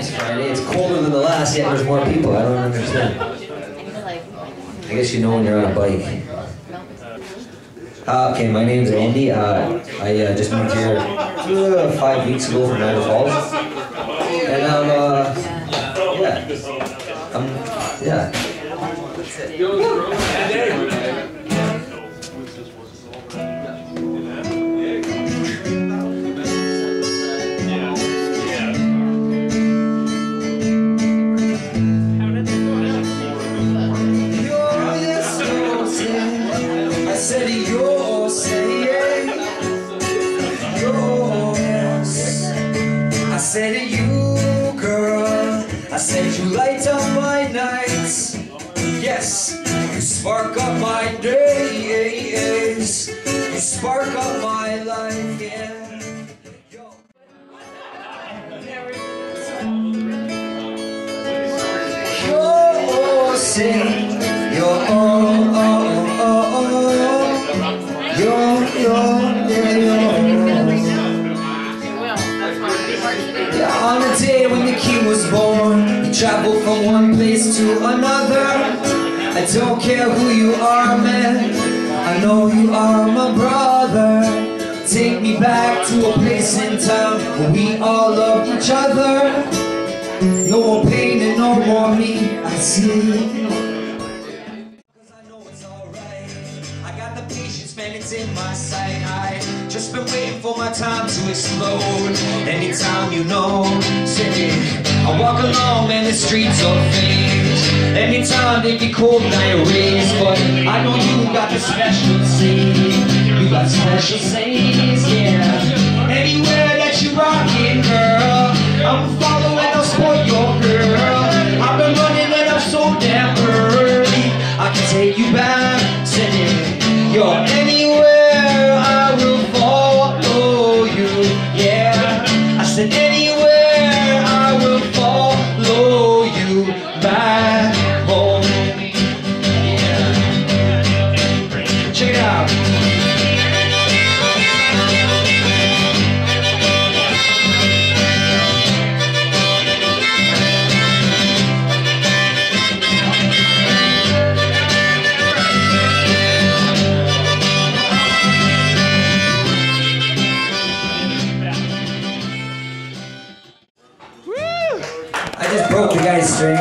next Friday. It's colder than the last, yet there's more people. I don't understand. I guess you know when you're on a bike. Okay, my name's Andy. I just moved here 5 weeks ago from Niagara Falls. And I said you light up my nights, yes, you spark up my days, you spark up my life, yeah. You're sing, you're on the day when the king was born. Travel from one place to another. I don't care who you are, man, I know you are my brother. Take me back to a place in time where we all love each other. No more pain and no more me, I see. Cause I know it's alright. I got the patience, man, it's in my sight. I just been waiting for my time to explode. Anytime you know, sing it. I walk alone, man, the streets of fame. Anytime they get cold, night rains. But I know you got the special scenes. You got special scenes, yeah. Anywhere that you rockin', girl, I'm following, I'll spoil your girl. I've been running and I'm so damn early. I can take you back, singing. You're anywhere, I will follow you, yeah. I said anywhere. I just broke the guy's string.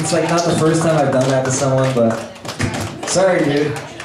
It's like not the first time I've done that to someone, but sorry, dude.